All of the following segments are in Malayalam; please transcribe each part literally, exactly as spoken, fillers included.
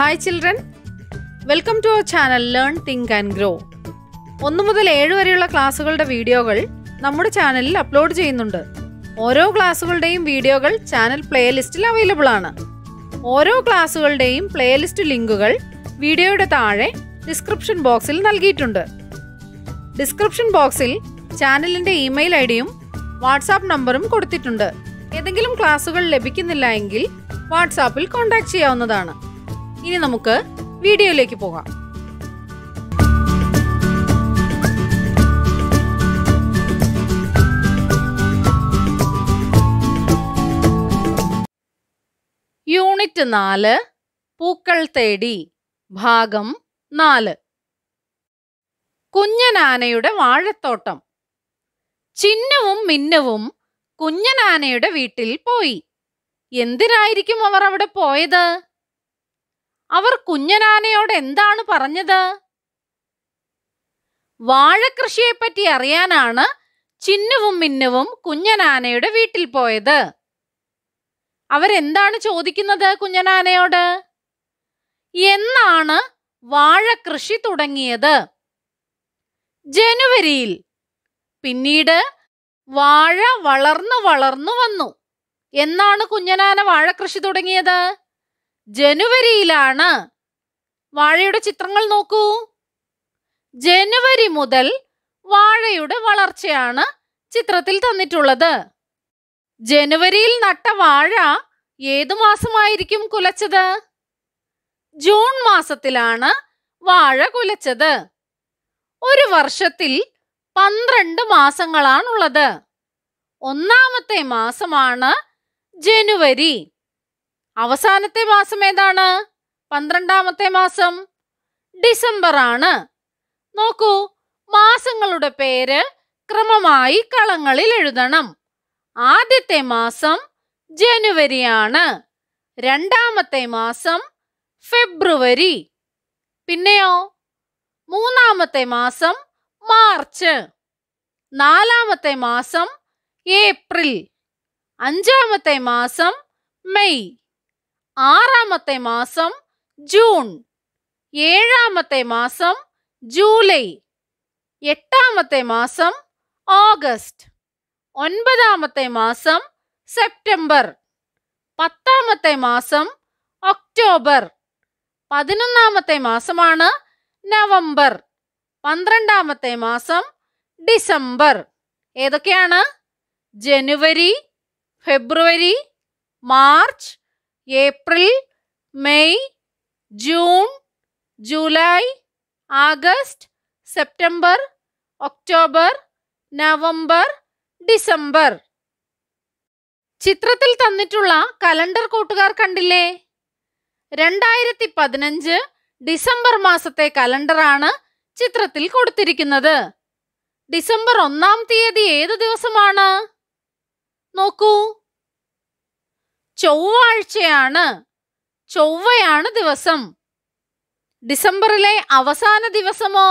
Hi children, welcome to our channel Learn, Think and Grow. ഒന്ന് മുതൽ ഏഴ് വരെയുള്ള ക്ലാസുകളുടെ വീഡിയോകൾ നമ്മുടെ ചാനലിൽ അപ്ലോഡ് ചെയ്യുന്നുണ്ട്. ഓരോ ക്ലാസുകളുടെയും വീഡിയോകൾ ചാനൽ പ്ലേലിസ്റ്റിൽ അവൈലബിൾ ആണ്. ഓരോ ക്ലാസുകളുടെയും പ്ലേലിസ്റ്റ് ലിങ്കുകൾ വീഡിയോയുടെ താഴെ ഡിസ്ക്രിപ്ഷൻ ബോക്സിൽ നൽകിയിട്ടുണ്ട്. ഡിസ്ക്രിപ്ഷൻ ബോക്സിൽ ചാനലിന്റെ ഇമെയിൽ ഐഡിയും വാട്സ്ആപ്പ് നമ്പറും കൊടുത്തിട്ടുണ്ട്. ഏതെങ്കിലും ക്ലാസുകൾ ലഭിക്കുന്നില്ല എങ്കിൽ വാട്സ്ആപ്പിൽ കോൺടാക്ട് ചെയ്യാവുന്നതാണ്. ഇനി നമുക്ക് വീഡിയോയിലേക്ക് പോകാം. യൂണിറ്റ് നാല്, പൂക്കൾ തേടി, ഭാഗം നാല്. കുഞ്ഞനാനയുടെ വാഴത്തോട്ടം. ചിന്നവും മിന്നുവും കുഞ്ഞനാനയുടെ വീട്ടിൽ പോയി. എന്തിനായിരിക്കും അവർ അവിടെ പോയത്? അവർ കുഞ്ഞനാനയോട് എന്താണ് പറഞ്ഞത്? വാഴക്കൃഷിയെപ്പറ്റി അറിയാനാണ് ചിന്നുവും മിന്നുവും കുഞ്ഞനാനയുടെ വീട്ടിൽ പോയത്. അവരെന്താണ് ചോദിക്കുന്നത് കുഞ്ഞനാനയോട്? എന്നാണ് വാഴക്കൃഷി തുടങ്ങിയത്? ജനുവരിയിൽ. പിന്നീട് വാഴ വളർന്നു വളർന്നു വന്നു. എന്നാണ് കുഞ്ഞനാന വാഴക്കൃഷി തുടങ്ങിയത്? ജനുവരിയിലാണ്. വാഴയുടെ ചിത്രങ്ങൾ നോക്കൂ. ജനുവരി മുതൽ വാഴയുടെ വളർച്ചയാണ് ചിത്രത്തിൽ തന്നിട്ടുള്ളത്. ജനുവരിയിൽ നട്ട വാഴ ഏതു മാസമായിരിക്കും കുലച്ചത്? ജൂൺ മാസത്തിലാണ് വാഴ കുലച്ചത്. ഒരു വർഷത്തിൽ പന്ത്രണ്ട് മാസങ്ങളാണുള്ളത്. ഒന്നാമത്തെ മാസമാണ് ജനുവരി. അവസാനത്തെ മാസം ഏതാണ്? പന്ത്രണ്ടാമത്തെ മാസം ഡിസംബർ ആണ്. നോക്കൂ, മാസങ്ങളുടെ പേര് ക്രമമായി കളങ്ങളിൽ എഴുതണം. ആദ്യത്തെ മാസം ജനുവരിയാണ്. രണ്ടാമത്തെ മാസം ഫെബ്രുവരി. പിന്നെയോ മൂന്നാമത്തെ മാസം മാർച്ച്. നാലാമത്തെ മാസം ഏപ്രിൽ. അഞ്ചാമത്തെ മാസം മെയ്. ആറാമത്തെ മാസം ജൂൺ. ഏഴാമത്തെ മാസം ജൂലൈ. എട്ടാമത്തെ മാസം ഓഗസ്റ്റ്. ഒൻപതാമത്തെ മാസം സെപ്റ്റംബർ. പത്താമത്തെ മാസം ഒക്ടോബർ. പതിനൊന്നാമത്തെ മാസമാണ് നവംബർ. പന്ത്രണ്ടാമത്തെ മാസം ഡിസംബർ. ഏതൊക്കെയാണ്? ജനുവരി, ഫെബ്രുവരി, March, April, May, June, July, August, September, October, November, December. ചിത്രത്തിൽ തന്നിട്ടുള്ള കലണ്ടർ കൂട്ടുകാർ കണ്ടില്ലേ? രണ്ടായിരത്തി പതിനഞ്ച് ഡിസംബർ മാസത്തെ കലണ്ടറാണ് ചിത്രത്തിൽ കൊടുത്തിരിക്കുന്നത്. ഡിസംബർ ഒന്നാം തീയതി ഏത് ദിവസമാണ്? നോക്കൂ, ചൊവ്വാഴ്ചയാണ്. ചൊവ്വയാണ് ദിവസം. ഡിസംബറിലെ അവസാന ദിവസമോ?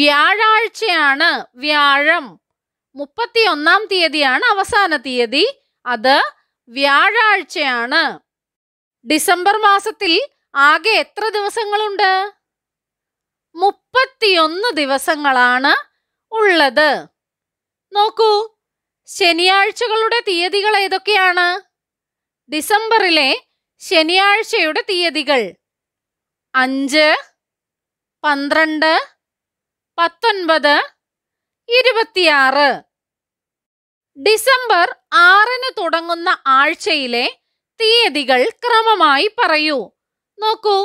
വ്യാഴാഴ്ചയാണ്. വ്യാഴം. മുപ്പത്തിയൊന്നാം തീയതിയാണ് അവസാന തീയതി. അത് വ്യാഴാഴ്ചയാണ്. ഡിസംബർ മാസത്തിൽ ആകെ എത്ര ദിവസങ്ങളുണ്ട്? മുപ്പത്തിയൊന്ന് ദിവസങ്ങളാണ് ഉള്ളത്. നോക്കൂ, ശനിയാഴ്ചകളുടെ തീയതികൾ ഏതൊക്കെയാണ്? ഡിസംബറിലെ ശനിയാഴ്ചയുടെ തീയതികൾ അഞ്ച്, പന്ത്രണ്ട്, പത്തൊൻപത്, ഇരുപത്തിയാറ്. ഡിസംബർ ആറിന് തുടങ്ങുന്ന ആഴ്ചയിലെ തീയതികൾ ക്രമമായി പറയൂ. നോക്കൂ,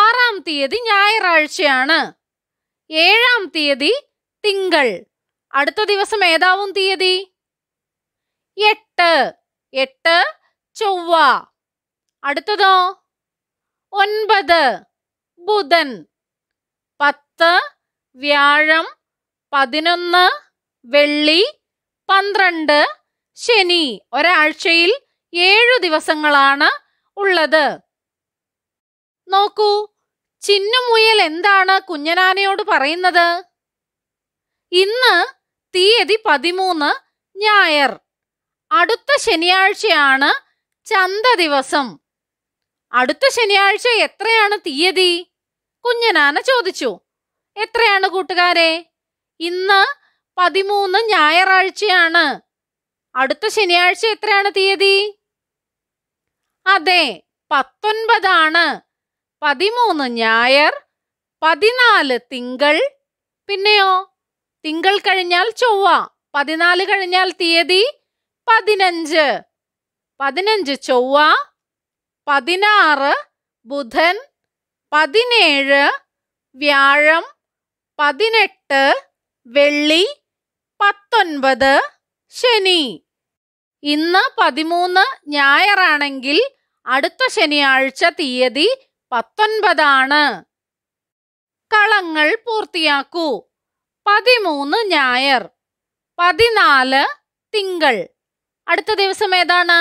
ആറാം തീയതി ഞായറാഴ്ചയാണ്. ഏഴാം തീയതി തിങ്കൾ. അടുത്ത ദിവസം ഏതാവും തീയതി? എട്ട്. എട്ട് ചൊവ്വ. അടുത്തതോ? ഒൻപത് ബുധൻ. പത്ത് വ്യാഴം. പതിനൊന്ന് വെള്ളി. പന്ത്രണ്ട് ശനി. ഒരാഴ്ചയിൽ ഏഴു ദിവസങ്ങളാണ് ഉള്ളത്. നോക്കൂ, ചിന്നുമുയൽ എന്താണ് കുഞ്ഞനാനയോട് പറയുന്നത്? ഇന്ന് തീയതി പതിമൂന്ന്, ഞായർ. അടുത്ത ശനിയാഴ്ചയാണ് ചന്ത ദിവസം. അടുത്ത ശനിയാഴ്ച എത്രയാണ് തീയതി? കുഞ്ഞനാന ചോദിച്ചു. എത്രയാണ് കൂട്ടുകാരെ? ഇന്ന് പതിമൂന്ന് ഞായറാഴ്ചയാണ്. അടുത്ത ശനിയാഴ്ച എത്രയാണ് തീയതി? അതെ, പത്തൊൻപതാണ്. പതിമൂന്ന് ഞായർ, പതിനാല് തിങ്കൾ, പിന്നെയോ തിങ്കൾ കഴിഞ്ഞാൽ ചൊവ്വ, പതിനാല് കഴിഞ്ഞാൽ തീയതി പതിനഞ്ച്. പതിനഞ്ച് ചൊവ്വ, പതിനാറ് ബുധൻ, പതിനേഴ് വ്യാഴം, പതിനെട്ട് വെള്ളി, പത്തൊൻപത് ശനി. ഇന്ന് പതിമൂന്ന് ഞായറാണെങ്കിൽ അടുത്ത ശനിയാഴ്ച തീയതി പത്തൊൻപതാണ്. കളങ്ങൾ പൂർത്തിയാക്കൂ. പതിമൂന്ന് ഞായർ, പതിനാല് തിങ്കൾ, അടുത്ത ദിവസം ഏതാണ്?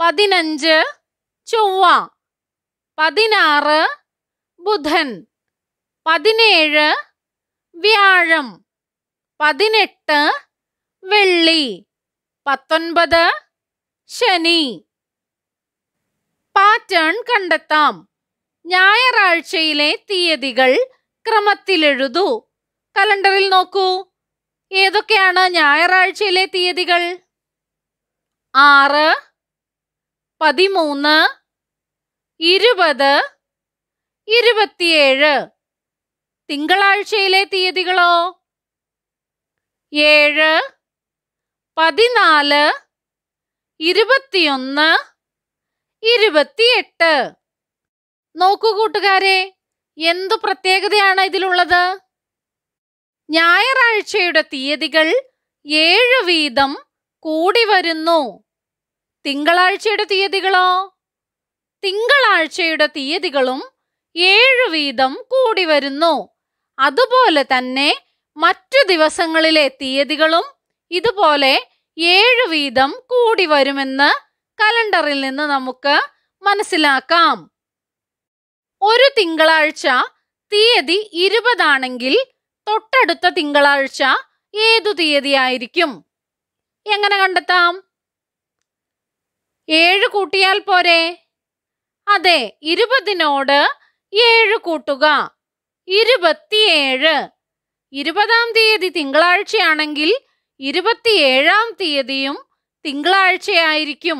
പതിനഞ്ച് ചൊവ്വ, പതിനാറ് ബുധൻ, പതിനേഴ് വ്യാഴം, പതിനെട്ട് വെള്ളി, പത്തൊൻപത് ശനി. പാറ്റേൺ കണ്ടെത്താം. ഞായറാഴ്ചയിലെ തീയതികൾ ക്രമത്തിലെഴുതൂ. കലണ്ടറിൽ നോക്കൂ, ഏതൊക്കെയാണ് ഞായറാഴ്ചയിലെ തീയതികൾ? ആറ്, പതിമൂന്ന്, ഇരുപത്, ഇരുപത്തിയേഴ്. തിങ്കളാഴ്ചയിലെ തീയതികളോ? ഏഴ്, പതിനാല്, ഇരുപത്തിയൊന്ന്, ഇരുപത്തിയെട്ട്. നോക്കൂ കൂട്ടുകാരെ, എന്തു പ്രത്യേകതയാണ് ഇതിലുള്ളത്? ഞായറാഴ്ചയുടെ തീയതികൾ ഏഴ് വീതം കൂടി വരുന്നു. തിങ്കളാഴ്ചയുടെ തീയതികളോ? തിങ്കളാഴ്ചയുടെ തീയതികളും ഏഴ് വീതം കൂടി വരുന്നു. അതുപോലെ തന്നെ മറ്റു ദിവസങ്ങളിലെ തീയതികളും ഇതുപോലെ ഏഴ് വീതം കൂടി വരുമെന്ന് കലണ്ടറിൽ നിന്ന് നമുക്ക് മനസ്സിലാക്കാം. ഒരു തിങ്കളാഴ്ച തീയതി ഇരുപതാണെങ്കിൽ തൊട്ടടുത്ത തിങ്കളാഴ്ച ഏതു തീയതിയായിരിക്കും? എങ്ങനെ കണ്ടെത്താം? ഏഴ് കൂട്ടിയാൽ പോരെ? അതെ, ഇരുപതിനോട് ഏഴ് കൂട്ടുക, ഇരുപത്തിയേഴ്. ഇരുപതാം തീയതി തിങ്കളാഴ്ചയാണെങ്കിൽ ഇരുപത്തിയേഴാം തീയതിയും തിങ്കളാഴ്ചയായിരിക്കും.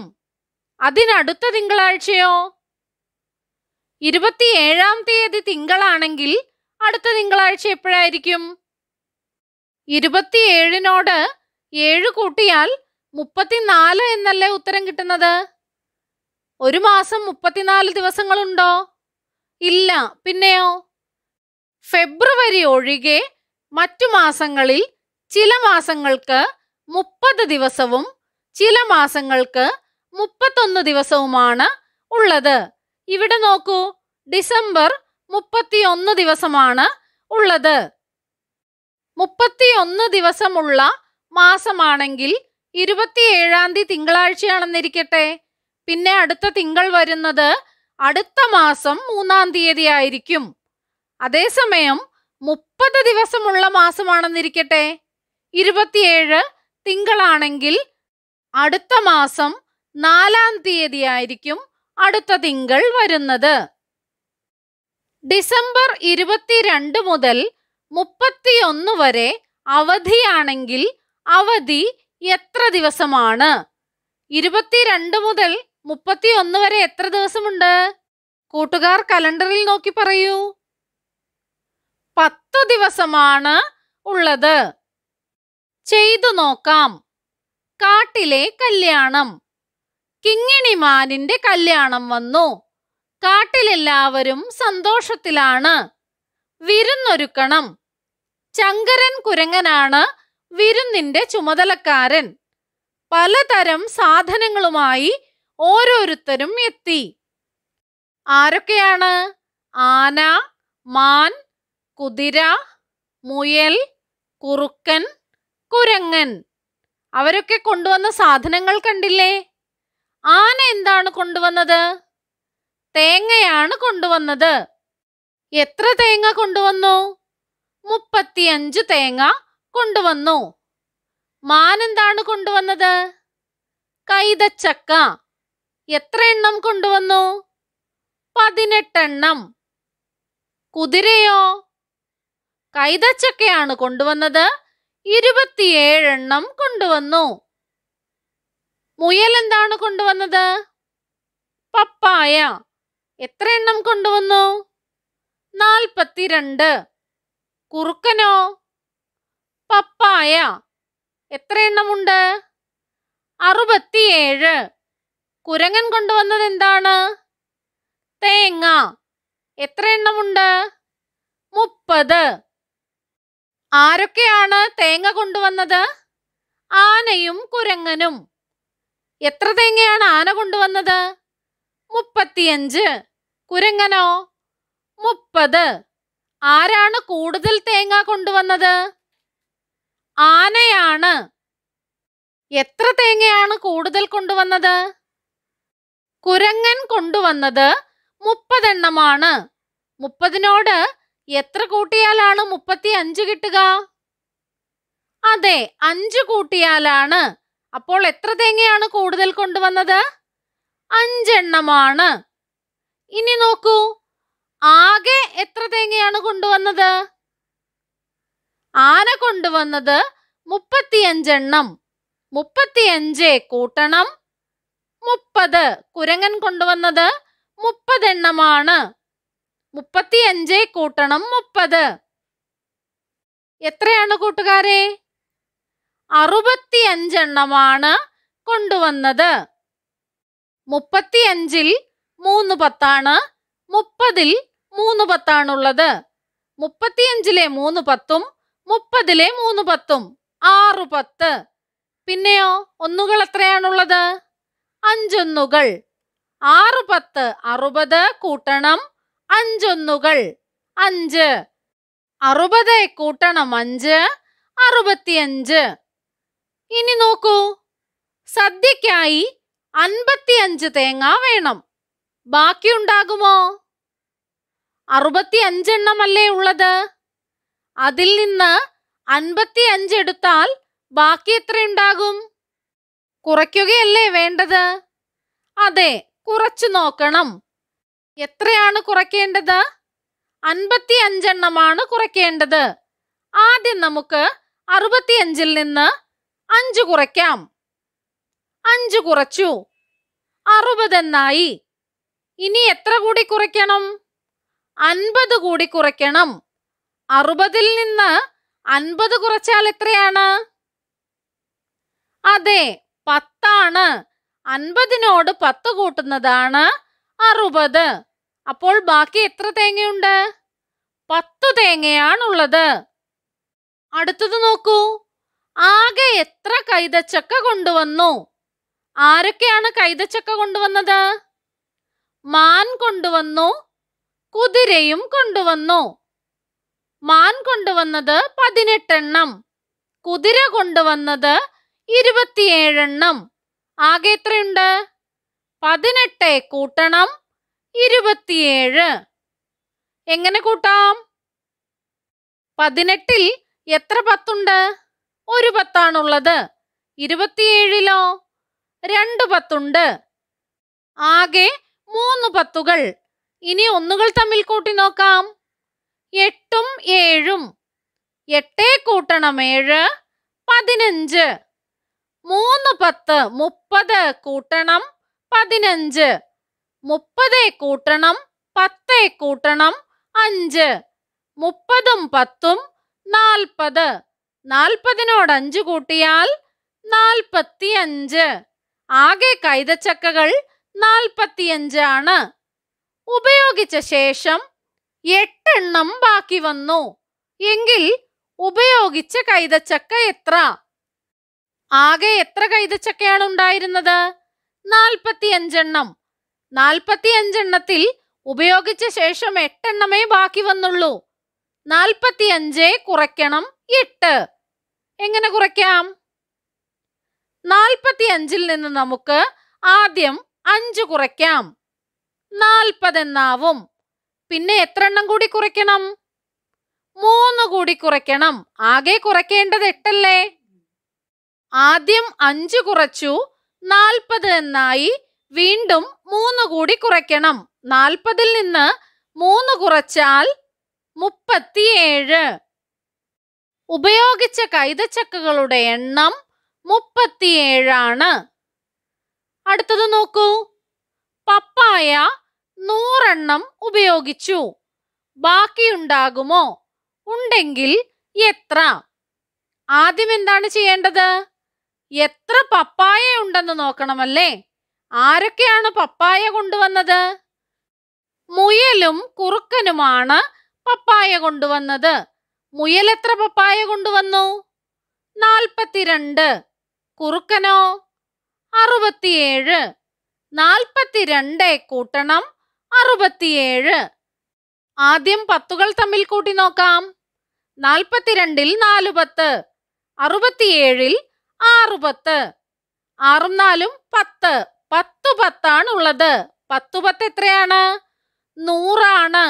അതിനടുത്ത തിങ്കളാഴ്ചയോ? ഇരുപത്തിയേഴാം തീയതി തിങ്കളാണെങ്കിൽ അടുത്ത തിങ്കളാഴ്ച എപ്പോഴായിരിക്കും? ഇരുപത്തിയേഴിനോട് ഏഴ് കൂട്ടിയാൽ മുപ്പത്തിനാല് എന്നല്ലേ ഉത്തരം കിട്ടുന്നത്? ഒരു മാസം മുപ്പത്തിനാല് ദിവസങ്ങളുണ്ടോ? ഇല്ല. പിന്നെയോ? ഫെബ്രുവരി ഒഴികെ മറ്റു മാസങ്ങളിൽ ചില മാസങ്ങൾക്ക് മുപ്പത് ദിവസവും ചില മാസങ്ങൾക്ക് മുപ്പത്തൊന്ന് ദിവസവുമാണ് ഉള്ളത്. ഇവിടെ നോക്കൂ, ഡിസംബർ മുപ്പത്തിയൊന്ന് ദിവസമാണ് ഉള്ളത്. മുപ്പത്തിയൊന്ന് ദിവസമുള്ള മാസമാണെങ്കിൽ ഇരുപത്തിയേഴാം തീയതി തിങ്കളാഴ്ചയാണെന്നിരിക്കട്ടെ. പിന്നെ അടുത്ത തിങ്കൾ വരുന്നത് അടുത്ത മാസം മൂന്നാം തീയതി ആയിരിക്കും. അതേസമയം മുപ്പത് ദിവസമുള്ള മാസമാണെന്നിരിക്കട്ടെ, ഇരുപത്തിയേഴ് തിങ്കളാണെങ്കിൽ അടുത്ത മാസം നാലാം തീയതി ആയിരിക്കും അടുത്ത തിങ്കൾ വരുന്നത്. ഡിസംബർ ഇരുപത്തിരണ്ട് മുതൽ മുപ്പത്തിയൊന്ന് വരെ അവധിയാണെങ്കിൽ അവധി എത്ര ദിവസമാണ്? ഇരുപത്തിരണ്ട് മുതൽ മുപ്പത്തിയൊന്ന് വരെ എത്ര ദിവസമുണ്ട്? കൂട്ടുകാർ കലണ്ടറിൽ നോക്കി പറയൂ. പത്ത് ദിവസമാണ് ഉള്ളത്. ചെയ്തു നോക്കാം. കാട്ടിലെ കല്യാണം. കിങ്ങിണിമാനിന്റെ കല്യാണം വന്നു. കാട്ടിലെല്ലാവരും സന്തോഷത്തിലാണ്. വിരുന്നൊരുക്കണം. ചങ്കരൻ കുരങ്ങനാണ് വിരുന്നിന്റെ ചുമതലക്കാരൻ. പലതരം സാധനങ്ങളുമായി ഓരോരുത്തരും എത്തി. ആരൊക്കെയാണ്? ആന, മാൻ, കുതിര, മുയൽ, കുറുക്കൻ, കുരങ്ങൻ. അവരൊക്കെ കൊണ്ടുവന്ന സാധനങ്ങൾ കണ്ടില്ലേ? ആന എന്താണ് കൊണ്ടുവന്നത്? തേങ്ങയാണ് കൊണ്ടുവന്നത്. എത്ര തേങ്ങ കൊണ്ടുവന്നു? മുപ്പത്തിയഞ്ച് തേങ്ങ കൊണ്ടുവന്നു. മാൻ എന്താണ് കൊണ്ടുവന്നത്? കൈതച്ചക്ക. എത്ര എണ്ണം കൊണ്ടുവന്നു? പതിനെട്ടെണ്ണം. കുതിരയോ കൈതച്ചക്കയാണ് കൊണ്ടുവന്നത്, ഇരുപത്തിയേഴ് എണ്ണം കൊണ്ടുവന്നു. മുയൽ എന്താണ് കൊണ്ടുവന്നത്? പപ്പായ. എത്ര എണ്ണം കൊണ്ടുവന്നു? നാൽപ്പത്തിരണ്ട്. കുറുക്കനോ പപ്പായ. എത്ര എണ്ണമുണ്ട്? അറുപത്തിയേഴ്. കുരങ്ങൻ കൊണ്ടുവന്നത് എന്താണ്? തേങ്ങ. എത്ര എണ്ണമുണ്ട്? മുപ്പത്. ആരൊക്കെയാണ് തേങ്ങ കൊണ്ടുവന്നത്? ആനയും കുരങ്ങനും. എത്ര തേങ്ങയാണ് ആന കൊണ്ടുവന്നത്? മുപ്പത്തിയഞ്ച്. കുരങ്ങനോ? മുപ്പത്. ആരാണ് കൂടുതൽ തേങ്ങ കൊണ്ടുവന്നത്? ആനയാണ്. എത്ര തേങ്ങയാണ് കൂടുതൽ കൊണ്ടുവന്നത്? കുരങ്ങൻ കൊണ്ടുവന്നത് മുപ്പതെണ്ണമാണ്. മുപ്പതിനോട് എത്ര കൂട്ടിയാലാണ് മുപ്പത്തി അഞ്ച് കിട്ടുക? അതെ, അഞ്ച് കൂട്ടിയാലാണ്. അപ്പോൾ എത്ര തേങ്ങയാണ് കൂടുതൽ കൊണ്ടുവന്നത്? അഞ്ചെണ്ണമാണ്. ഇനി നോക്കൂ, ആകെ എത്ര തേങ്ങയാണ് കൊണ്ടുവന്നത്? ആന കൊണ്ടുവന്നത് മുപ്പത്തിയഞ്ചെണ്ണം. മുപ്പത്തിയഞ്ച് കൂട്ടണം മുപ്പത്. കുരങ്ങൻ കൊണ്ടുവന്നത് മുപ്പതെണ്ണമാണ്. മുപ്പത്തിയഞ്ച് കൂട്ടണം മുപ്പത്. എത്രയാണ് കൂട്ടുകാരെ? അറുപത്തിയഞ്ചെണ്ണമാണ് കൊണ്ടുവന്നത്. മുപ്പത്തിയഞ്ചിൽ മൂന്ന് പത്താണ്, മുപ്പതിൽ മൂന്ന് പത്താണുള്ളത്. മുപ്പത്തിയഞ്ചിലെ മൂന്ന് പത്തും മുപ്പതിലെ മൂന്ന് പത്തും ആറു പത്ത്. പിന്നെയോ ഒന്നുകൾ എത്രയാണുള്ളത്? അഞ്ചൊന്നുകൾ. ആറു പത്ത് അറുപത് കൂട്ടണം അഞ്ചൊന്നുകൾ അഞ്ച്. അറുപത് കൂട്ടണം അഞ്ച് അറുപത്തിയഞ്ച്. ഇനി നോക്കൂ, സദ്യക്കായി അൻപത്തിയഞ്ച് തേങ്ങ വേണം. ബാക്കിയുണ്ടാകുമോ? അറുപത്തി അഞ്ചെണ്ണമല്ലേ ഉള്ളത്? അതിൽ നിന്ന് അൻപത്തി അഞ്ചെടുത്താൽ ബാക്കി എത്രയുണ്ടാകും? കുറയ്ക്കുകയല്ലേ വേണ്ടത്? അതെ, കുറച്ചു നോക്കണം. എത്രയാണ് കുറയ്ക്കേണ്ടത്? അൻപത്തി അഞ്ചെണ്ണമാണ് കുറയ്ക്കേണ്ടത്. ആദ്യം നമുക്ക് അറുപത്തിയഞ്ചിൽ നിന്ന് അഞ്ച് കുറയ്ക്കാം. അഞ്ച് കുറച്ചു, അറുപതെന്നായി. ഇനി എത്ര കൂടി കുറയ്ക്കണം? അൻപത് കൂടി കുറയ്ക്കണം. അറുപതിൽ നിന്ന് അൻപത് കുറച്ചാൽ എത്രയാണ്? അതെ, പത്താണ്. അൻപതിനോട് പത്ത് കൂട്ടുന്നതാണ് അറുപത്. അപ്പോൾ ബാക്കി എത്ര തേങ്ങയുണ്ട്? പത്തു തേങ്ങയാണുള്ളത്. അടുത്തത് നോക്കൂ, ആകെ എത്ര കൈതച്ചക്ക കൊണ്ടുവന്നു? ആരൊക്കെയാണ് കൈതച്ചക്ക കൊണ്ടുവന്നത്? മാൻ കൊണ്ടുവന്നു, കുതിരയും കൊണ്ടുവന്നു. മാൻ കൊണ്ടുവന്നത് പതിനെട്ടെണ്ണം, കുതിര കൊണ്ടുവന്നത് ഇരുപത്തിയേഴെണ്ണം. ആകെ എത്രയുണ്ട്? പതിനെട്ട് കൂട്ടണം ഇരുപത്തിയേഴ്. എങ്ങനെ കൂട്ടാം? പതിനെട്ടിൽ എത്ര പത്തുണ്ട്? ഒരു പത്താണുള്ളത്. ഇരുപത്തിയേഴിലോ? രണ്ടു പത്തുണ്ട്. ആകെ മൂന്ന് പത്തുകൾ. ഇനി ഒന്നുകൾ തമ്മിൽ കൂട്ടി നോക്കാം. എട്ടും ഏഴും. എട്ടേ കൂട്ടണം ഏഴ് പതിനഞ്ച്. മൂന്ന് പത്ത് മുപ്പത് കൂട്ടണം പതിനഞ്ച്. മുപ്പതേ കൂട്ടണം പത്തേ കൂട്ടണം അഞ്ച്. മുപ്പതും പത്തും നാൽപ്പത്. നാൽപ്പതിനോട് അഞ്ച് കൂട്ടിയാൽ നാൽപ്പത്തി അഞ്ച്. ആകെ കൈതച്ചക്കകൾ നാൽപ്പത്തിയഞ്ചാണ്. ഉപയോഗിച്ച ശേഷം എട്ടെണ്ണം ബാക്കി വന്നു എങ്കിൽ ഉപയോഗിച്ച കൈതച്ചക്ക എത്ര? ആകെ എത്ര കൈതച്ചക്കയാണ് ഉണ്ടായിരുന്നത്? നാൽപ്പത്തിയഞ്ചെണ്ണം. നാൽപ്പത്തിയഞ്ചെണ്ണത്തിൽ ഉപയോഗിച്ച ശേഷം എട്ടെണ്ണമേ ബാക്കി വന്നുള്ളൂ. നാൽപ്പത്തിയഞ്ചേ കുറയ്ക്കണം എട്ട്. എങ്ങനെ കുറയ്ക്കാം? നാൽപ്പത്തിയഞ്ചിൽ നിന്ന് നമുക്ക് ആദ്യം അഞ്ച് കുറയ്ക്കാം, നാൽപ്പതെന്നാവും. പിന്നെ എത്ര എണ്ണം കൂടി കുറയ്ക്കണം? മൂന്ന് കൂടി കുറയ്ക്കണം. ആകെ കുറയ്ക്കേണ്ടത് എട്ടല്ലേ? ആദ്യം അഞ്ച് കുറച്ചു, നാൽപ്പത് എന്നായി. വീണ്ടും മൂന്ന് കൂടി കുറയ്ക്കണം. നാൽപ്പതിൽ നിന്ന് മൂന്ന് കുറച്ചാൽ മുപ്പത്തിയേഴ്. ഉപയോഗിച്ച കൈതച്ചക്കകളുടെ എണ്ണം മുപ്പത്തിയേഴാണ്. അടുത്തത് നോക്കൂ. പപ്പായ നൂറെണ്ണം ഉപയോഗിച്ചു. ബാക്കിയുണ്ടാകുമോ? ഉണ്ടെങ്കിൽ എത്ര? ആദ്യം എന്താണ് ചെയ്യേണ്ടത്? എത്ര പപ്പായ ഉണ്ടെന്ന് നോക്കണമല്ലേ. ആരൊക്കെയാണ് പപ്പായ കൊണ്ടുവന്നത്? മുയലും കുറുക്കനുമാണ് പപ്പായ കൊണ്ടുവന്നത്. മുയൽ എത്ര പപ്പായ കൊണ്ടുവന്നു? നാൽപ്പത്തിരണ്ട്. കുറുക്കനോ? അറുപത്തിയേഴ്. നാൽപ്പത്തിരണ്ടേ കൂട്ടണം അറുപത്തിയേഴ്. ആദ്യം പത്തുകൾ തമ്മിൽ കൂട്ടി നോക്കാം. നാൽപ്പത്തിരണ്ടിൽ നാലു പത്ത്, അറുപത്തിയേഴിൽ ആറു പത്ത്. ആറും നാലും പത്ത്. പത്തു പത്താണുള്ളത്. പത്തു പത്ത് എത്രയാണ്? നൂറാണ്.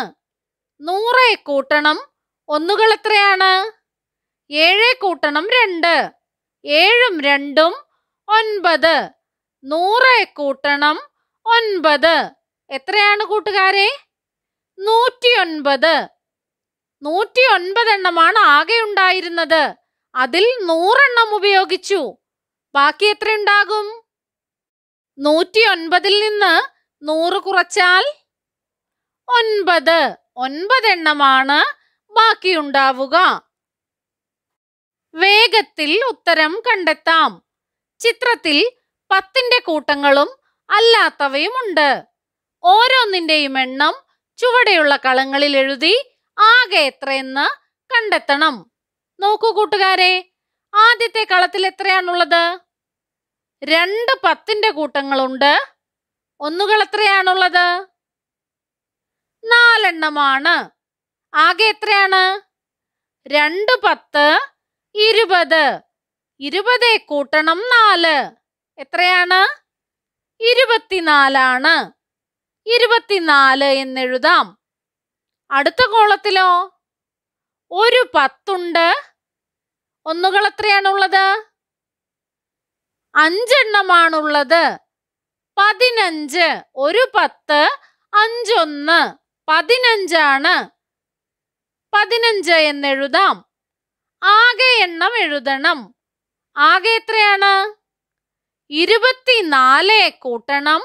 നൂറെ കൂട്ടണം ഒന്നുകൾ എത്രയാണ്? ഏഴെ കൂട്ടണം രണ്ട്. ഏഴും രണ്ടും ഒൻപത്. നൂറെ കൂട്ടണം ഒൻപത് എത്രയാണ് കൂട്ടുകാരെ? നൂറ്റിയൊൻപത്. നൂറ്റി ഒൻപതെണ്ണമാണ് ആകെ ഉണ്ടായിരുന്നത്. അതിൽ നൂറെണ്ണം ഉപയോഗിച്ചു. ബാക്കി എത്രയുണ്ടാകും? നൂറ്റി ഒൻപതിൽ നിന്ന് നൂറ് കുറച്ചാൽ ഒൻപത്. ഒൻപതെണ്ണമാണ് ബാക്കിയുണ്ടാവുക. വേഗത്തിൽ ഉത്തരം കണ്ടെത്താം. ചിത്രത്തിൽ പത്തിന്റെ കൂട്ടങ്ങളും അല്ലാത്തവയുമുണ്ട്. ഓരോന്നിന്റെയും എണ്ണം ചുവടെയുള്ള കളങ്ങളിൽ എഴുതി ആകെ എത്രയെന്ന് കണ്ടെത്തണം. നോക്കൂ കൂട്ടുകാരെ, ആദ്യത്തെ കളത്തിൽ എത്രയാണുള്ളത്? രണ്ട് പത്തിന്റെ കൂട്ടങ്ങളുണ്ട്. ഒന്നുകൾ എത്രയാണുള്ളത്? നാലെണ്ണമാണ്. ആകെ എത്രയാണ്? രണ്ട് പത്ത് ഇരുപത്. ഇരുപതേ കൂട്ടണം നാല്. എത്രയാണ്? ഇരുപത്തിനാലാണ്. ഇരുപത്തിനാല് എന്നെഴുതാം. അടുത്ത കോളത്തിലോ ഒരു പത്തുണ്ട്. ഒന്നുകൾ എത്രയാണുള്ളത്? അഞ്ചെണ്ണമാണുള്ളത്. പതിനഞ്ച്. ഒരു പത്ത് അഞ്ചൊന്ന് പതിനഞ്ചാണ്. പതിനഞ്ച് എന്നെഴുതാം. ആകെ എണ്ണം എഴുതണം. ആകെ എത്രയാണ്? ഇരുപത്തിനാല് കൂട്ടണം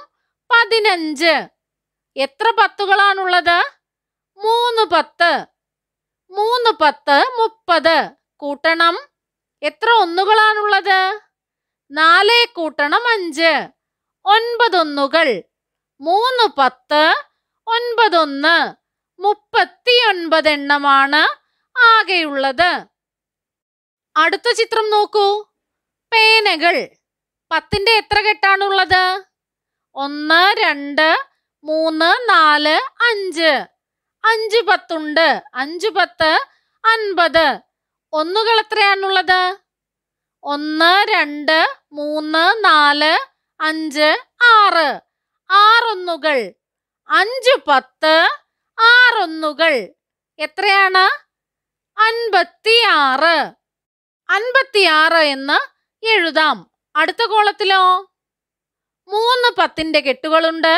പതിനഞ്ച്. എത്ര പത്തുകളാണുള്ളത്? മൂന്ന് പത്ത്. മൂന്ന് പത്ത് മുപ്പത്. കൂട്ടണം എത്ര ഒന്നുകളാണുള്ളത്? നാല് കൂട്ടണം അഞ്ച്. ഒൻപതൊന്നുകൾ. മൂന്ന് പത്ത് ഒൻപതൊന്ന്. മുപ്പത്തിയൊൻപതെണ്ണമാണ് ആകെയുള്ളത്. അടുത്ത ചിത്രം നോക്കൂ. പേനകൾ. പത്തിന്റെ എത്ര കെട്ടാണുള്ളത്? ഒന്ന് രണ്ട് മൂന്ന് നാല് അഞ്ച്. അഞ്ച് പത്തുണ്ട്. അഞ്ച് പത്ത് അൻപത്. ഒന്നുകൾ എത്രയാണുള്ളത്? ഒന്ന് രണ്ട് മൂന്ന് നാല് അഞ്ച് ആറ്. ആറൊന്നുകൾ. അഞ്ച് പത്ത് ആറൊന്നുകൾ എത്രയാണ്? അൻപത്തിയാറ്. അൻപത്തിയാറ് എന്ന് എഴുതാം. അടുത്ത കോളത്തിലോ മൂന്ന് പത്തിന്റെ കെട്ടുകളുണ്ട്.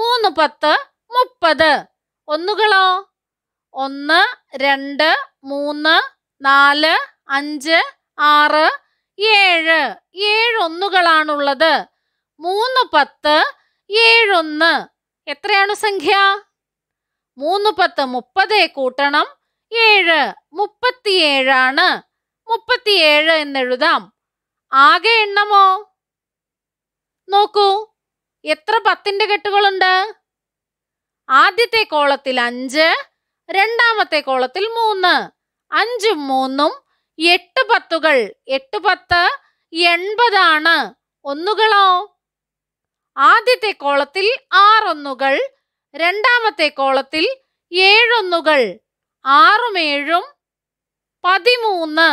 മൂന്ന് പത്ത് മുപ്പത്. ഒന്നുകളോ? ഒന്ന് രണ്ട് മൂന്ന് നാല് അഞ്ച് ആറ് ഏഴ്. ഏഴൊന്നുകളാണുള്ളത്. മൂന്ന് പത്ത് ഏഴൊന്ന് എത്രയാണ് സംഖ്യ? മൂന്ന് പത്ത് മുപ്പതേ കൂട്ടണം ഏഴ്. മുപ്പത്തിയേഴാണ്. മുപ്പത്തിയേഴ് എന്നെഴുതാം. ആകെ എണ്ണമോ? നോക്കൂ, എത്ര പത്തിന്റെ കെട്ടുകളുണ്ട്? ആദ്യത്തെ കോളത്തിൽ അഞ്ച്, രണ്ടാമത്തെ കോളത്തിൽ മൂന്ന്. അഞ്ചും മൂന്നും എട്ട് പത്തുകൾ. എട്ട് പത്ത് എൺപതാണ്. ഒന്നുകളോ? ആദ്യത്തെ കോളത്തിൽ ആറൊന്നുകൾ, രണ്ടാമത്തെ കോളത്തിൽ ഏഴൊന്നുകൾ. ആറും ഏഴും പതിമൂന്ന്.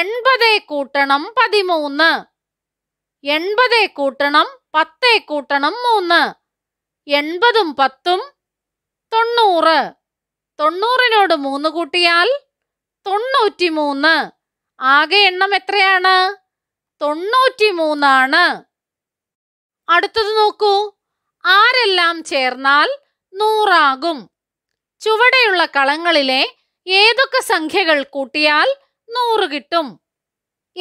എൺപതേ കൂട്ടണം പതിമൂന്ന്. എൺപതേ കൂട്ടണം പത്തേ കൂട്ടണം മൂന്ന്. എൺപതും പത്തും തൊണ്ണൂറ്. തൊണ്ണൂറിനോട് മൂന്ന് കൂട്ടിയാൽ തൊണ്ണൂറ്റിമൂന്ന്. ആകെ എണ്ണം എത്രയാണ്? തൊണ്ണൂറ്റിമൂന്നാണ്. അടുത്തത് നോക്കൂ. ആരെല്ലാം ചേർന്നാൽ നൂറാകും? ചുവടെയുള്ള കളങ്ങളിലെ ഏതൊക്കെ സംഖ്യകൾ കൂട്ടിയാൽ നൂറ് കിട്ടും?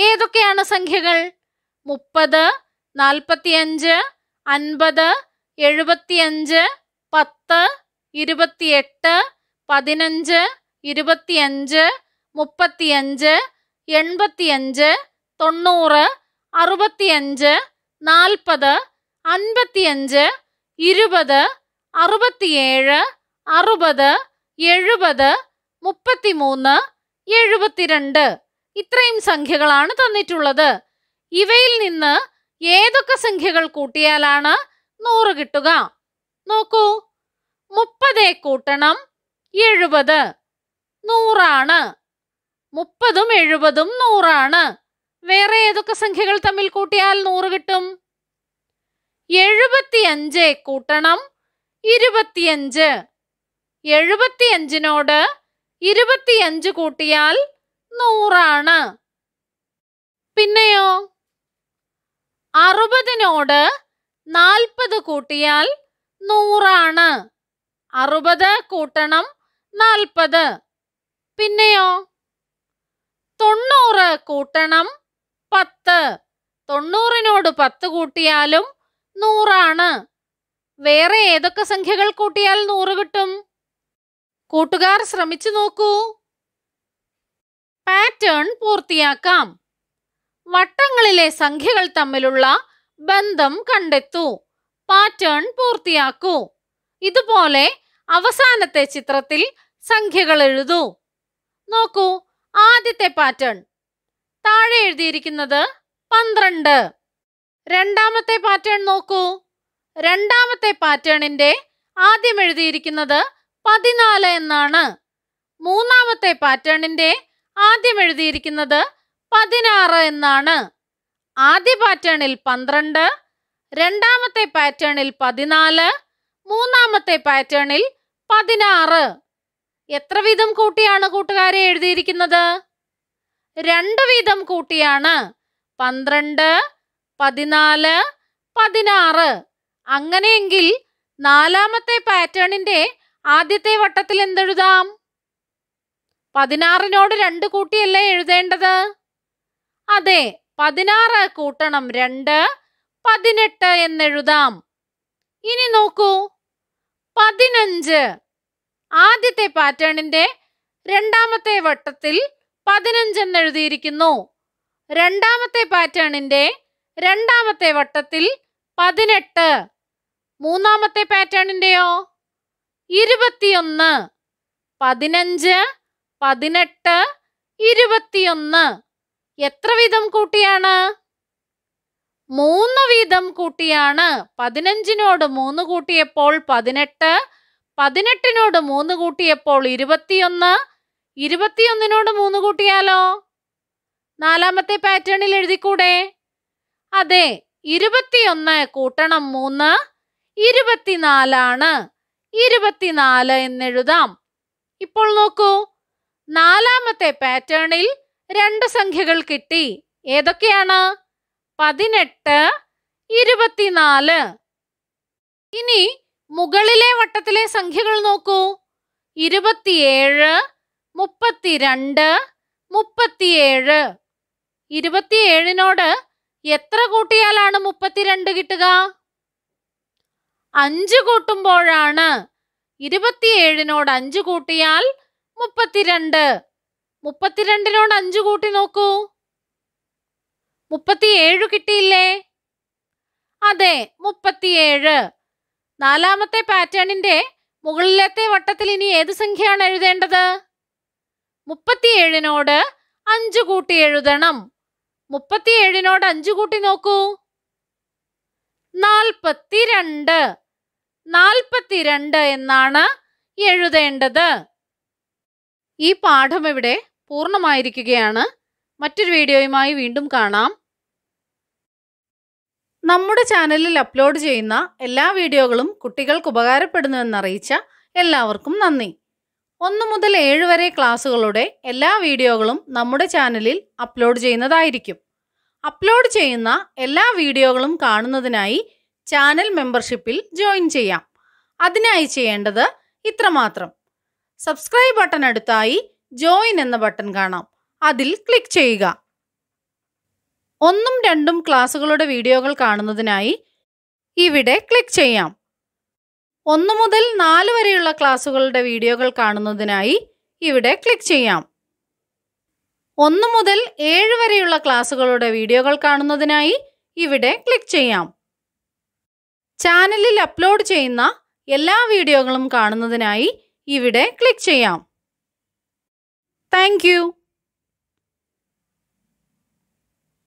ഏതൊക്കെയാണ് സംഖ്യകൾ? മുപ്പത്, നാൽപ്പത്തിയഞ്ച്, അൻപത്, എഴുപത്തിയഞ്ച്, പത്ത്, ഇരുപത്തിയെട്ട്, പതിനഞ്ച്, ഇരുപത്തിയഞ്ച്, മുപ്പത്തിയഞ്ച്, എൺപത്തിയഞ്ച്, തൊണ്ണൂറ്, അറുപത്തിയഞ്ച്, നാൽപ്പത്, അൻപത്തിയഞ്ച്, ഇരുപത്, അറുപത്തിയേഴ്, അറുപത്, എഴുപത്, മുപ്പത്തിമൂന്ന്, എഴുപത്തിരണ്ട്. ഇത്രയും സംഖ്യകളാണ് തന്നിട്ടുള്ളത്. ഇവയിൽ നിന്ന് ഏതൊക്കെ സംഖ്യകൾ കൂട്ടിയാലാണ് നൂറ് കിട്ടുക? നോക്കൂ, മുപ്പത് കൂട്ടണം എഴുപത്, നൂറാണ്. മുപ്പതും എഴുപതും നൂറാണ്. വേറെ ഏതൊക്കെ സംഖ്യകൾ തമ്മിൽ കൂട്ടിയാൽ നൂറ് കിട്ടും? എഴുപത്തിയഞ്ച് കൂട്ടണം ഇരുപത്തിയഞ്ച്, എഴുപത്തിയഞ്ചിനോട് ഇരുപത്തിയഞ്ച് കൂട്ടിയാൽ നൂറാണ്. പിന്നെയോ, അറുപതിനോട് നാൽപ്പത് കൂട്ടിയാൽ നൂറാണ്. അറുപത് കൂട്ടണം നാൽപ്പത്. പിന്നെയോ, തൊണ്ണൂറ് കൂട്ടണം പത്ത്, തൊണ്ണൂറിനോട് പത്ത് കൂട്ടിയാലും നൂറാണ്. വേറെ ഏതൊക്കെ സംഖ്യകൾ കൂട്ടിയാൽ നൂറ് കിട്ടും? കൂട്ടുകാർ ശ്രമിച്ചു നോക്കൂ. പാറ്റേൺ പൂർത്തിയാക്കാം. വട്ടങ്ങളിലെ സംഖ്യകൾ തമ്മിലുള്ള ബന്ധം കണ്ടെത്തൂ. പാറ്റേൺ പൂർത്തിയാക്കൂ. ഇതുപോലെ അവസാനത്തെ ചിത്രത്തിൽ സംഖ്യകൾ എഴുതൂ. നോക്കൂ, ആദ്യത്തെ പാറ്റേൺ താഴെ എഴുതിയിരിക്കുന്നത് പന്ത്രണ്ട്. രണ്ടാമത്തെ പാറ്റേൺ നോക്കൂ. രണ്ടാമത്തെ പാറ്റേണിന്റെ ആദ്യം എഴുതിയിരിക്കുന്നത് പതിനാല് എന്നാണ്. മൂന്നാമത്തെ പാറ്റേണിന്റെ ആദ്യം എഴുതിയിരിക്കുന്നത് പതിനാറ് എന്നാണ്. ആദ്യ പാറ്റേണിൽ പന്ത്രണ്ട്, രണ്ടാമത്തെ പാറ്റേണിൽ പതിനാല്, മൂന്നാമത്തെ പാറ്റേണിൽ പതിനാറ്. എത്ര വീതം കൂട്ടിയാണ് കൂട്ടുകാരെ എഴുതിയിരിക്കുന്നത്? രണ്ട് വീതം കൂട്ടിയാണ്. പന്ത്രണ്ട്, പതിനാല്, പതിനാറ്. അങ്ങനെയെങ്കിൽ നാലാമത്തെ പാറ്റേണിന്റെ ആദ്യത്തെ വട്ടത്തിൽ എന്തെഴുതാം? പതിനാറിനോട് രണ്ട് കൂട്ടിയല്ലേ എഴുതേണ്ടത്? അതെ, പതിനാറ് കൂട്ടണം രണ്ട്, പതിനെട്ട് എന്നെഴുതാം. ഇനി നോക്കൂ, പതിനഞ്ച്. ആദ്യത്തെ പാറ്റേണിന്റെ രണ്ടാമത്തെ വട്ടത്തിൽ പതിനഞ്ച് എന്നെഴുതിയിരിക്കുന്നു. രണ്ടാമത്തെ പാറ്റേണിന്റെ രണ്ടാമത്തെ വട്ടത്തിൽ പതിനെട്ട്. മൂന്നാമത്തെ പാറ്റേണിന്റെയോ ഇരുപത്തിയൊന്ന്. പതിനഞ്ച്, പതിനെട്ട്, ഇരുപത്തിയൊന്ന്. എത്ര വീതം കൂട്ടിയാണ്? മൂന്ന് വീതം കൂട്ടിയാണ്. പതിനഞ്ചിനോട് മൂന്ന് കൂട്ടിയപ്പോൾ പതിനെട്ട്, പതിനെട്ടിനോട് മൂന്ന് കൂട്ടിയപ്പോൾ ഇരുപത്തിയൊന്ന്, ഇരുപത്തിയൊന്നിനോട് മൂന്ന് കൂട്ടിയാലോ? നാലാമത്തെ പാറ്റേണിൽ എഴുതിക്കൂടെ? അതെ, ഇരുപത്തിയൊന്ന് കൂട്ടണം മൂന്ന്, ഇരുപത്തിനാലാണ്. ഇരുപത്തിനാല് എന്നെഴുതാം. ഇപ്പോൾ നോക്കൂ, നാലാമത്തെ പാറ്റേണിൽ രണ്ട് സംഖ്യകൾ കിട്ടി. ഏതൊക്കെയാണ്? പതിനെട്ട്, ഇരുപത്തിനാല്. ഇനി മുകളിലെ വട്ടത്തിലെ സംഖ്യകൾ നോക്കൂ. ഇരുപത്തിയേഴ്, മുപ്പത്തിരണ്ട്, മുപ്പത്തിയേഴ്. ഇരുപത്തിയേഴിനോട് എത്ര കൂട്ടിയാലാണ് മുപ്പത്തിരണ്ട് കിട്ടുക? അഞ്ച് കൂട്ടുമ്പോഴാണ്. ഇരുപത്തിയേഴിനോട് അഞ്ച് കൂട്ടിയാൽ മുപ്പത്തിരണ്ട്. മുപ്പത്തിരണ്ടിനോട് അഞ്ച് കൂട്ടി നോക്കൂ. മുപ്പത്തിയേഴ് കിട്ടിയില്ലേ? അതെ, മുപ്പത്തിയേഴ്. നാലാമത്തെ പാറ്റേണിന്റെ മുകളിലത്തെ വട്ടത്തിൽ ഇനി ഏത് സംഖ്യയാണ് എഴുതേണ്ടത്? മുപ്പത്തിയേഴിനോട് അഞ്ച് കൂട്ടി എഴുതണം. മുപ്പത്തിയേഴിനോട് അഞ്ച് കൂട്ടി നോക്കൂ. നാൽപ്പത്തിരണ്ട്. നാൽപ്പത്തിരണ്ട് എന്നാണ് എഴുതേണ്ടത്. ഈ പാഠം ഇവിടെ പൂർണ്ണമായിരിക്കുകയാണ്. മറ്റൊരു വീഡിയോയുമായി വീണ്ടും കാണാം. നമ്മുടെ ചാനലിൽ അപ്ലോഡ് ചെയ്യുന്ന എല്ലാ വീഡിയോകളും കുട്ടികൾക്ക് ഉപകാരപ്പെടുന്നുവെന്നറിയിച്ച എല്ലാവർക്കും നന്ദി. ഒന്ന് മുതൽ ഏഴ് വരെ ക്ലാസ്സുകളുടെ എല്ലാ വീഡിയോകളും നമ്മുടെ ചാനലിൽ അപ്ലോഡ് ചെയ്യുന്നതായിരിക്കും. അപ്ലോഡ് ചെയ്യുന്ന എല്ലാ വീഡിയോകളും കാണുന്നതിനായി ചാനൽ മെമ്പർഷിപ്പിൽ ജോയിൻ ചെയ്യാം. അതിനായി ചെയ്യേണ്ടത് ഇത്രമാത്രം. സബ്സ്ക്രൈബ് ബട്ടൺ അടുത്തായി ജോയിൻ എന്ന ബട്ടൺ കാണാം, അതിൽ ക്ലിക്ക് ചെയ്യുക. ഒന്നും രണ്ടും ക്ലാസുകളുടെ വീഡിയോകൾ കാണുന്നതിനായി ഇവിടെ ക്ലിക്ക് ചെയ്യാം. ഒന്ന് മുതൽ നാല് വരെയുള്ള ക്ലാസുകളുടെ വീഡിയോകൾ കാണുന്നതിനായി ഇവിടെ ക്ലിക്ക് ചെയ്യാം. ഒന്ന് മുതൽ ഏഴ് വരെയുള്ള ക്ലാസുകളുടെ വീഡിയോകൾ കാണുന്നതിനായി ഇവിടെ ക്ലിക്ക് ചെയ്യാം. ചാനലിൽ അപ്ലോഡ് ചെയ്യുന്ന എല്ലാ വീഡിയോകളും കാണുന്നതിനായി ഇവിടെ ക്ലിക്ക് ചെയ്യാം. Thank U.